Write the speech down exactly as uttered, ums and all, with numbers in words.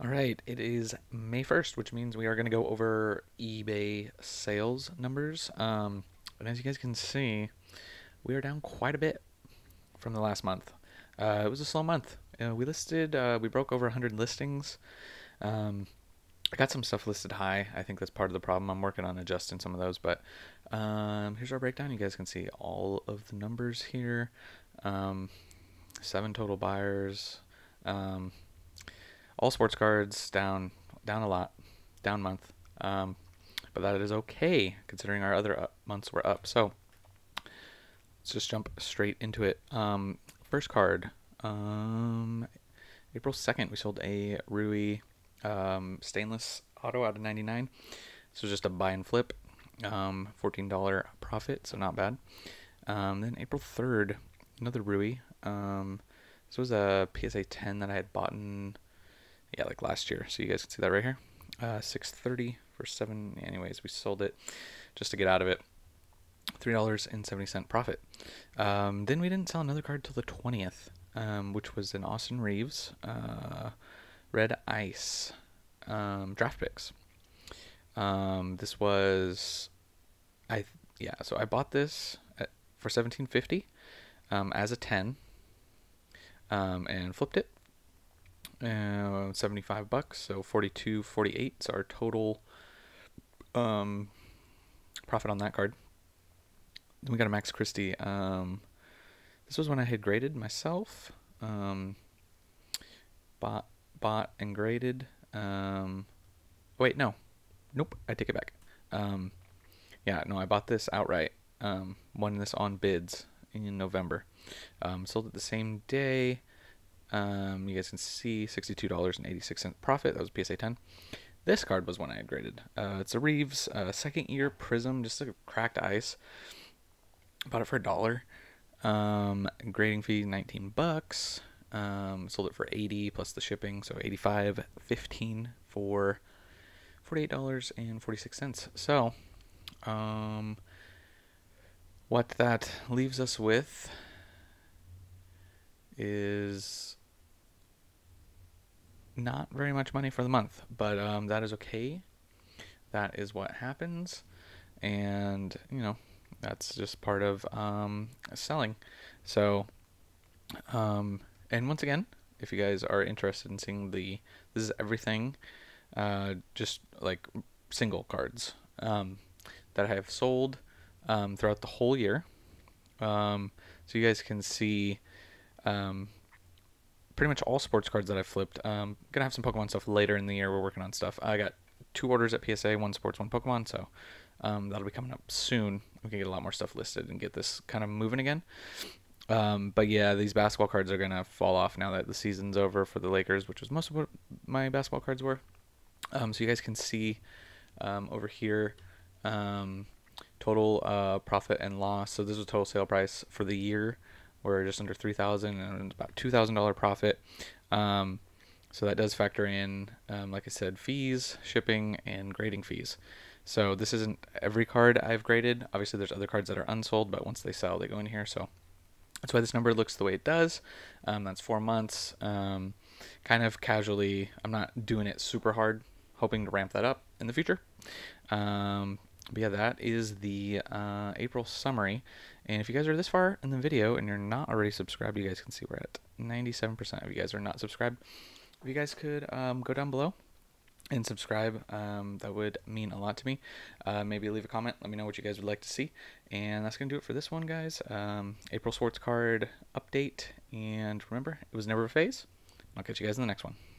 All right, it is May first, which means we are going to go over eBay sales numbers. Um, and as you guys can see, we are down quite a bit from the last month. Uh, it was a slow month. Uh, we listed, uh, we broke over one hundred listings. Um, I got some stuff listed high. I think that's part of the problem. I'm working on adjusting some of those, but um, here's our breakdown. You guys can see all of the numbers here. Um, seven total buyers. Um, All sports cards down, down a lot, down month, um, but that is okay considering our other up months were up. So let's just jump straight into it. Um, first card, um, April second, we sold a Rui um, stainless auto out of ninety-nine. This was just a buy and flip, um, fourteen dollar profit, so not bad. Um, then April third, another Rui. Um, this was a P S A ten that I had bought in. Yeah, like last year. So you guys can see that right here. Uh, six thirty for seven. Anyways, we sold it just to get out of it. three dollars and seventy cents profit. Um, then we didn't sell another card till the twentieth, um, which was an Austin Reaves uh, Red Ice um, draft picks. Um, this was, I yeah. So I bought this at, for seventeen fifty um, as a ten, um, and flipped it. Uh, seventy-five bucks, so forty-two forty-eight is our total um, profit on that card. Then we got a Max Christie. Um, this was when I had graded myself, um, bought, bought and graded. Um, wait, no, nope, I take it back. Um, yeah, no, I bought this outright. Um, won this on bids in November. Um, sold it the same day. Um, you guys can see sixty-two dollars and eighty-six cents profit. That was P S A ten. This card was one I had graded. Uh, it's a Reaves, uh, second year Prism, just like a cracked ice. Bought it for a dollar. Um, grading fee nineteen bucks. Um, sold it for eighty plus the shipping, so eighty-five fifteen for forty-eight dollars and forty-six cents. So, um, what that leaves us with is not very much money for the month, but um, that is okay. That is what happens, and you know, that's just part of um, selling. So um, and once again, if you guys are interested in seeing the this is everything, uh, just like single cards um, that I have sold um, throughout the whole year, um, so you guys can see Um, pretty much all sports cards that I flipped. Um, gonna have some Pokemon stuff later in the year. We're working on stuff. I got two orders at P S A, one sports, one Pokemon, so um, that'll be coming up soon. We can get a lot more stuff listed and get this kind of moving again. Um, but yeah, these basketball cards are gonna fall off now that the season's over for the Lakers, which was most of what my basketball cards were. Um, so you guys can see um, over here um, total uh, profit and loss. So this is total sale price for the year. We're just under three thousand dollars and about two thousand dollars profit. Um, so that does factor in, um, like I said, fees, shipping, and grading fees. So this isn't every card I've graded. Obviously, there's other cards that are unsold, but once they sell, they go in here. So that's why this number looks the way it does. Um, that's four months. Um, kind of casually, I'm not doing it super hard, hoping to ramp that up in the future. Um, But yeah, that is the uh, April summary. And if you guys are this far in the video and you're not already subscribed, you guys can see we're at ninety-seven percent of you guys are not subscribed. If you guys could um, go down below and subscribe, um, that would mean a lot to me. Uh, maybe leave a comment. Let me know what you guys would like to see. And that's going to do it for this one, guys. Um, April sports card update. And remember, it was never a phase. I'll catch you guys in the next one.